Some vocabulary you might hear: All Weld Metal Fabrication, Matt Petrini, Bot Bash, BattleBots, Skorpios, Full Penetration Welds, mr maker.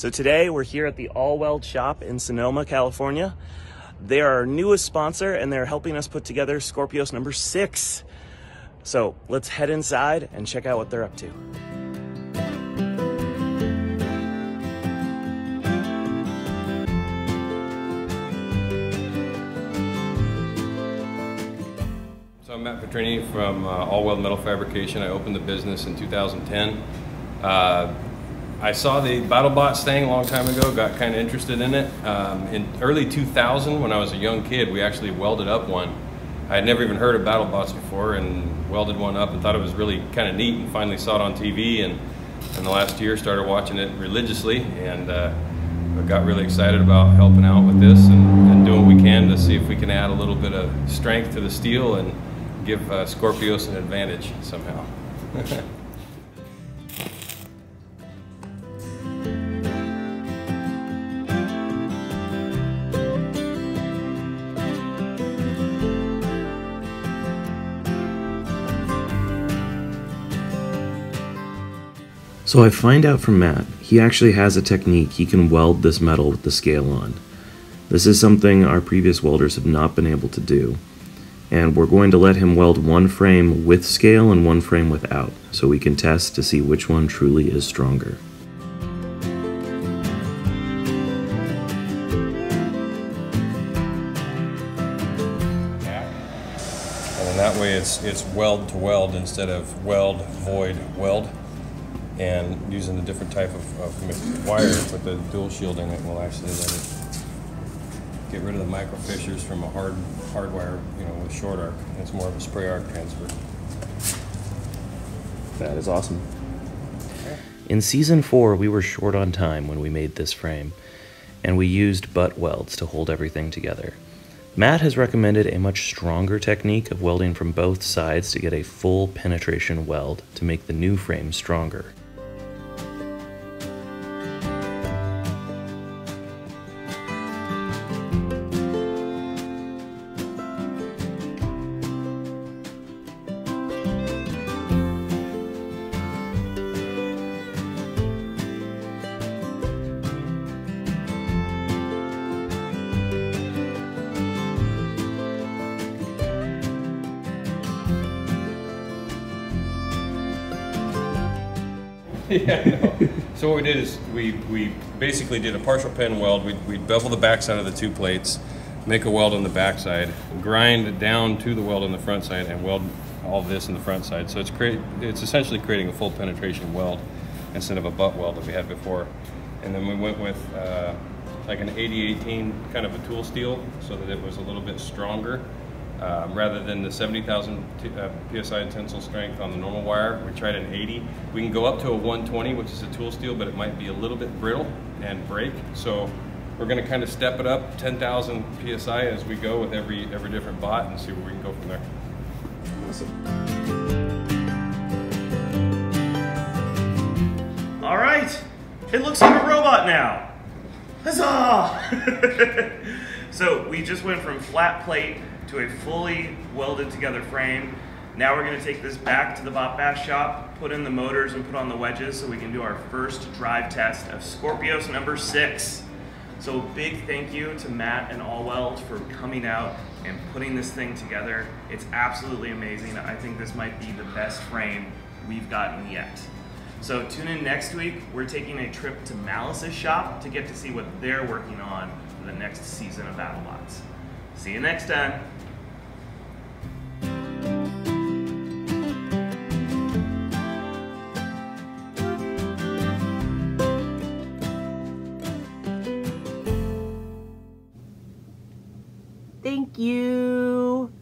So today we're here at the All Weld shop in Sonoma, California. They are our newest sponsor and they're helping us put together Skorpios number 6. So let's head inside and check out what they're up to. So I'm Matt Petrini from All Weld Metal Fabrication. I opened the business in 2010. I saw the BattleBots thing a long time ago, got kind of interested in it. In early 2000, when I was a young kid, we actually welded up one. I had never even heard of BattleBots before and welded one up and thought it was really kind of neat, and finally saw it on TV, and in the last year started watching it religiously, and got really excited about helping out with this and doing what we can to see if we can add a little bit of strength to the steel and give Skorpios an advantage somehow. So I find out from Matt, he actually has a technique he can weld this metal with the scale on. This is something our previous welders have not been able to do, and we're going to let him weld one frame with scale and one frame without, so we can test to see which one truly is stronger. And then that way it's weld to weld instead of weld, void, weld. And using a different type of wire with the dual shielding, it will actually let it get rid of the micro fissures from a hard wire, you know, with short arc. It's more of a spray arc transfer. That is awesome. In season 4, we were short on time when we made this frame, and we used butt welds to hold everything together. Matt has recommended a much stronger technique of welding from both sides to get a full penetration weld to make the new frame stronger. Yeah, no. So what we did is we basically did a partial pen weld. We'd bevel the backside of the two plates, make a weld on the backside, grind it down to the weld on the front side, and weld all this in the front side. So it's essentially creating a full penetration weld instead of a butt weld that we had before. And then we went with like an 8018 kind of a tool steel so that it was a little bit stronger. Rather than the 70,000 PSI tensile strength on the normal wire, we tried an 80. We can go up to a 120, which is a tool steel, but it might be a little bit brittle and break. So we're gonna kind of step it up 10,000 PSI as we go with every different bot and see where we can go from there. Awesome. All right, it looks like a robot now. Huzzah! So we just went from flat plate to a fully welded together frame. Now we're gonna take this back to the Bot Bash shop, put in the motors and put on the wedges so we can do our first drive test of Skorpios number 6. So big thank you to Matt and All Weld for coming out and putting this thing together. It's absolutely amazing. I think this might be the best frame we've gotten yet. So tune in next week. We're taking a trip to Malice's shop to get to see what they're working on for the next season of BattleBots. See you next time. Thank you.